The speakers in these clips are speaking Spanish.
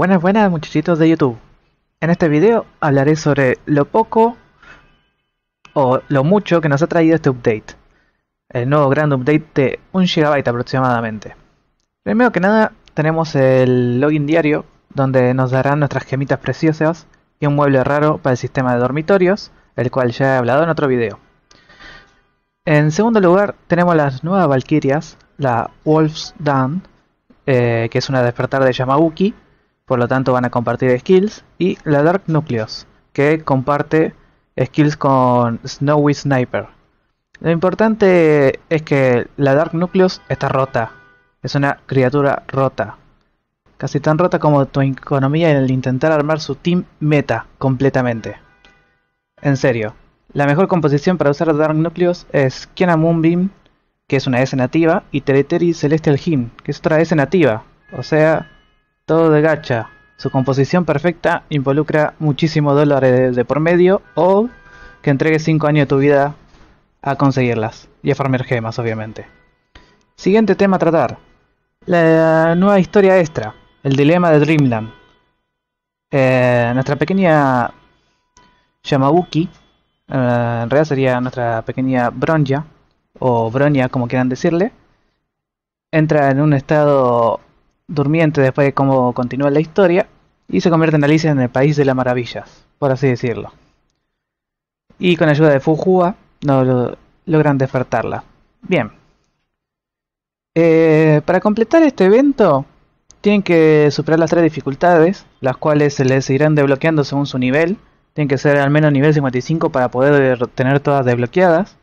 Buenas, buenas muchachitos de YouTube. En este video hablaré sobre lo poco o lo mucho que nos ha traído este update. El nuevo gran update de 1 GB aproximadamente. Primero que nada tenemos el login diario, donde nos darán nuestras gemitas preciosas y un mueble raro para el sistema de dormitorios, el cual ya he hablado en otro video. En segundo lugar tenemos las nuevas valquirias, la Wolf's Dawn, que es una despertar de Yamabuki, por lo tanto van a compartir skills, y la Dark Nucleus, que comparte skills con Snowy Sniper. Lo importante es que la Dark Nucleus está rota, es una criatura rota, casi tan rota como tu economía en el intentar armar su team meta completamente. En serio, la mejor composición para usar Dark Nucleus es Kiana Moonbeam, que es una S nativa, y Teretiri Celestial Hymn, que es otra S nativa, o sea, todo de gacha. Su composición perfecta involucra muchísimos dólares de por medio, o que entregues 5 años de tu vida a conseguirlas y a farmear gemas, obviamente. Siguiente tema a tratar: la nueva historia extra, el dilema de Dreamland. Nuestra pequeña Yamabuki, en realidad sería nuestra pequeña Bronya, o Bronya como quieran decirle, entra en un estado durmiente después de cómo continúa la historia y se convierte en Alicia en el País de las Maravillas, por así decirlo, y con ayuda de Fuhua logran despertarla. Bien, para completar este evento tienen que superar las 3 dificultades, las cuales se les irán desbloqueando según su nivel. Tienen que ser al menos nivel 55 para poder tener todas desbloqueadas.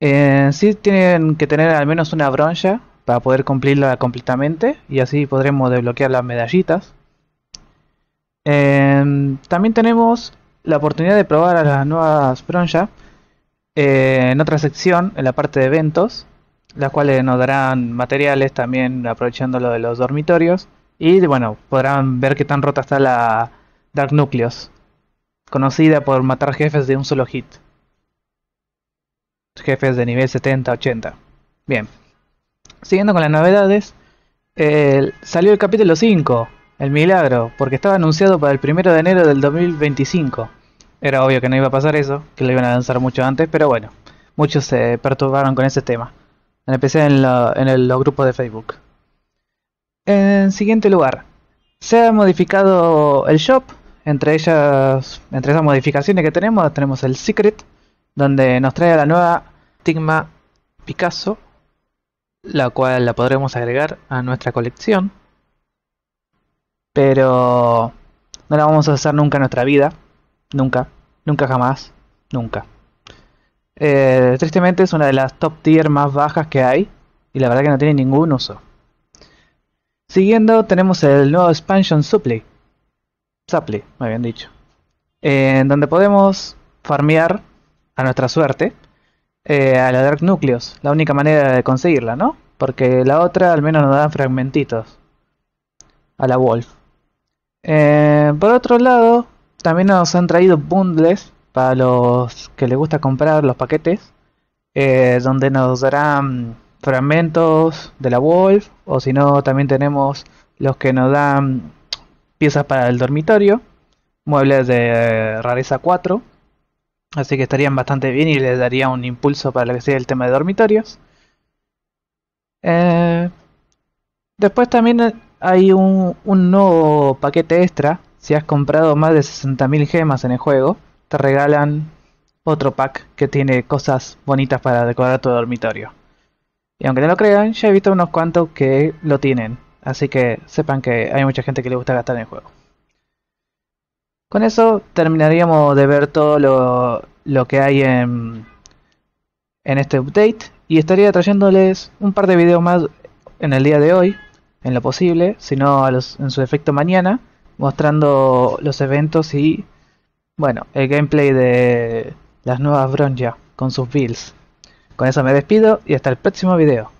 Sí tienen que tener al menos una Bronya para poder cumplirla completamente, y así podremos desbloquear las medallitas. También tenemos la oportunidad de probar a las nuevas Bronya en otra sección, en la parte de eventos, las cuales nos darán materiales también, aprovechando lo de los dormitorios, y bueno, podrán ver qué tan rota está la Dark Nucleus, conocida por matar jefes de un solo hit, jefes de nivel 70-80. Bien, siguiendo con las novedades, salió el capítulo 5, el milagro, porque estaba anunciado para el 1 de enero del 2025. Era obvio que no iba a pasar eso, que lo iban a lanzar mucho antes, pero bueno, muchos se perturbaron con ese tema, empecé en los grupos de Facebook. En siguiente lugar, se ha modificado el shop. Entre esas modificaciones que tenemos el Secret, donde nos trae la nueva Stigma Picasso, la cual la podremos agregar a nuestra colección, pero no la vamos a usar nunca en nuestra vida. Nunca, nunca jamás, nunca. Tristemente es una de las top tier más bajas que hay, y la verdad que no tiene ningún uso. Siguiendo tenemos el nuevo expansion Supply, me habían dicho, en donde podemos farmear a nuestra suerte a la Dark Nucleus, la única manera de conseguirla, ¿no? Porque la otra al menos nos dan fragmentitos a la Wolf. Por otro lado, también nos han traído bundles para los que les gusta comprar los paquetes, donde nos darán fragmentos de la Wolf, o si no también tenemos los que nos dan piezas para el dormitorio, muebles de rareza 4, así que estarían bastante bien y les daría un impulso para lo que sea el tema de dormitorios. Después también hay un nuevo paquete extra. Si has comprado más de 60.000 gemas en el juego, te regalan otro pack que tiene cosas bonitas para decorar tu dormitorio. Y aunque no lo crean, ya he visto unos cuantos que lo tienen, así que sepan que hay mucha gente que le gusta gastar en el juego. Con eso terminaríamos de ver todo lo que hay en este update, y estaría trayéndoles un par de videos más en el día de hoy, en lo posible, si no en su defecto mañana, mostrando los eventos y, bueno, el gameplay de las nuevas Bronya con sus builds. Con eso me despido y hasta el próximo video.